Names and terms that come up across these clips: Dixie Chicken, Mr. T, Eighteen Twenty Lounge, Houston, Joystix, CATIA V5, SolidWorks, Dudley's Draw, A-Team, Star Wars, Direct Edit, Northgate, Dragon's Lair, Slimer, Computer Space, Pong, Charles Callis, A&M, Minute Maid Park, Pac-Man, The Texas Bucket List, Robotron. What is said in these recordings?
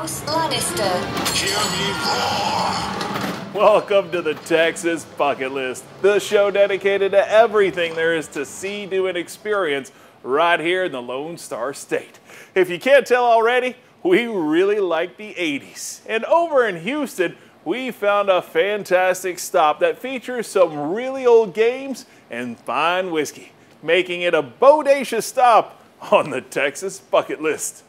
House Lannister. Hear me roar. Welcome to the Texas Bucket List, the show dedicated to everything there is to see, do, and experience right here in the Lone Star State. If you can't tell already, we really like the 80s. And over in Houston, we found a fantastic stop that features some really old games and fine whiskey, making it a bodacious stop on the Texas Bucket List.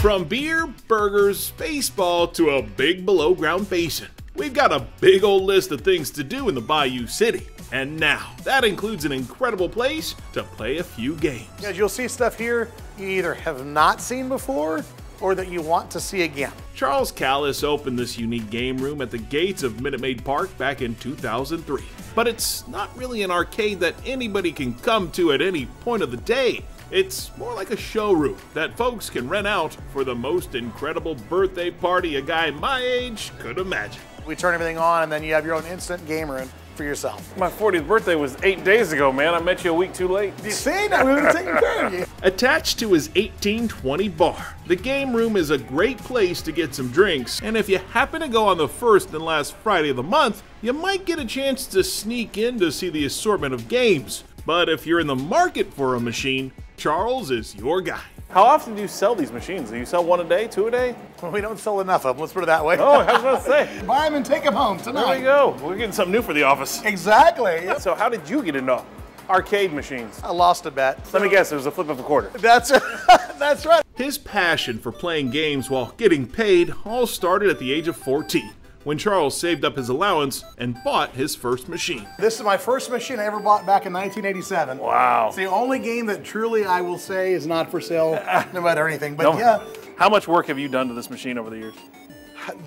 From beer, burgers, baseball, to a big below-ground basin, we've got a big old list of things to do in the Bayou City. And now, that includes an incredible place to play a few games. As you'll see stuff here you either have not seen before or that you want to see again. Charles Callis opened this unique game room at the gates of Minute Maid Park back in 2003. But it's not really an arcade that anybody can come to at any point of the day. It's more like a showroom that folks can rent out for the most incredible birthday party a guy my age could imagine. We turn everything on and then you have your own instant game room for yourself. My 40th birthday was 8 days ago, man. I met you a week too late. You see? Now we've been taking care of you. Attached to his 1820 bar, the game room is a great place to get some drinks, and if you happen to go on the first and last Friday of the month, you might get a chance to sneak in to see the assortment of games. But if you're in the market for a machine, Charles is your guy. How often do you sell these machines? Do you sell one a day, two a day? Well, we don't sell enough of them, let's put it that way. Oh, I was about to say. Buy them and take them home tonight. There we go. We're getting something new for the office. Exactly. So how did you get into arcade machines? I lost a bet. Let me guess, it was a flip of a quarter. That's right. His passion for playing games while getting paid all started at the age of 14, when Charles saved up his allowance and bought his first machine. This is my first machine I ever bought back in 1987. Wow. It's the only game that truly I will say is not for sale, no matter anything, but no. Yeah. How much work have you done to this machine over the years?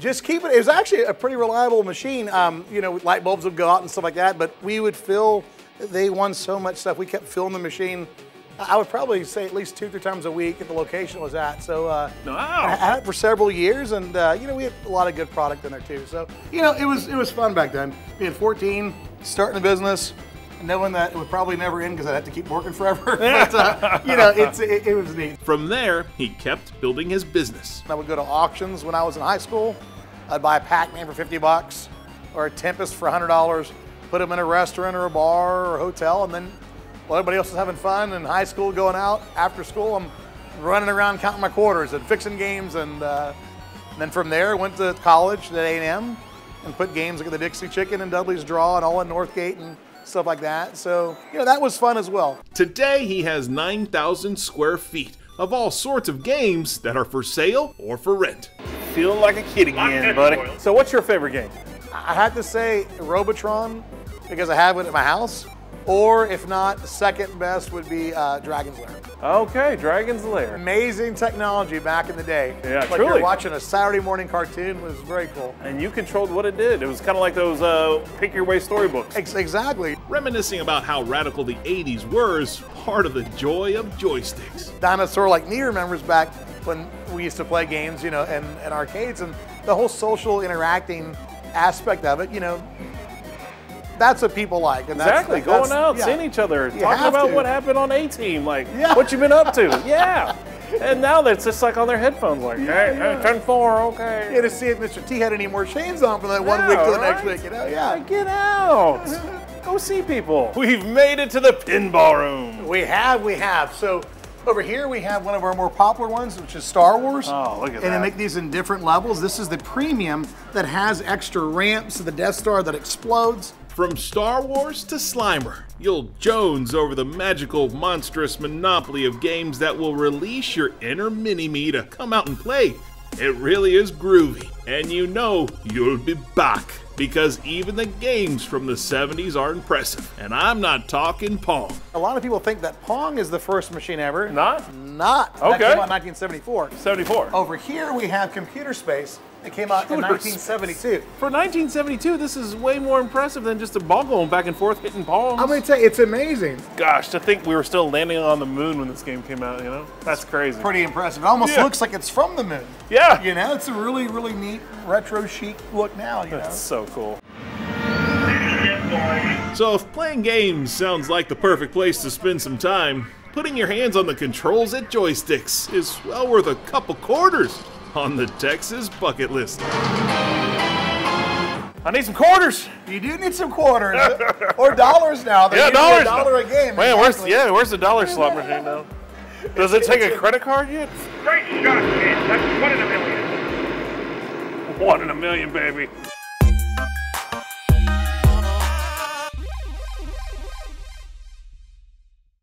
Just keep it, it was actually a pretty reliable machine. You know, light bulbs would go out and stuff like that, but we would fill, they won so much stuff, we kept filling the machine. I would probably say at least 2 or 3 times a week at the location it was at. So wow. I had it for several years, and you know, we had a lot of good product in there too. So you know, it was fun back then. Being 14, starting a business, knowing that it would probably never end because I'd have to keep working forever. But you know, it was neat. From there, he kept building his business. I would go to auctions when I was in high school. I'd buy a Pac-Man for 50 bucks or a Tempest for $100. Put them in a restaurant or a bar or a hotel, and then. While everybody else is having fun in high school, going out after school, I'm running around counting my quarters and fixing games, and then from there went to college at A&M and put games like the Dixie Chicken and Dudley's Draw and all in Northgate and stuff like that. So you know, that was fun as well. Today he has 9,000 square feet of all sorts of games that are for sale or for rent. Feel like a kid again, buddy. So what's your favorite game? I have to say Robotron because I have it at my house. Or if not, second best would be Dragon's Lair. Okay, Dragon's Lair. Amazing technology back in the day. Yeah, truly. Like you're watching a Saturday morning cartoon. It was very cool. And you controlled what it did. It was kind of like those pick your way storybooks. Exactly. Reminiscing about how radical the 80s were is part of the joy of Joystix. Dinosaur like me remembers back when we used to play games, you know, and arcades, and the whole social interacting aspect of it, you know. That's what people like. And exactly, going out, yeah. Seeing each other, talking about what happened on A-Team, like what you've been up to, And now that's just like on their headphones, like, hey, turn 4, okay. Yeah, to see if Mr. T had any more chains on from that one week to the next week, you know? Yeah, get out. Go see people. We've made it to the pinball room. We have. So over here we have one of our more popular ones, which is Star Wars. Oh, look at that. And they make these in different levels. This is the premium that has extra ramps to the Death Star that explodes. From Star Wars to Slimer, you'll jones over the magical, monstrous monopoly of games that will release your inner mini-me to come out and play. It really is groovy, and you know you'll be back, because even the games from the 70s are impressive, and I'm not talking Pong. A lot of people think that Pong is the first machine ever. Not. Okay. That came out in 1974. 74. Over here we have Computer Space. It came out in 1972. For 1972, this is way more impressive than just a ball going back and forth hitting balls. I'm going to tell you, it's amazing. Gosh, to think we were still landing on the moon when this game came out, you know? That's crazy. Pretty impressive. It almost looks like it's from the moon. Yeah. You know, it's a really, really neat retro chic look now, you know? That's so cool. So if playing games sounds like the perfect place to spend some time, putting your hands on the controls at Joystix is well worth a couple quarters on the Texas Bucket List. I need some quarters. You do need some quarters, or dollars now. They're dollars. $1 a game. Man, exactly. where's the dollar slot machine now? Does it take a credit card yet? Great shot, kid. That's 1 in a million. 1 in a million, baby.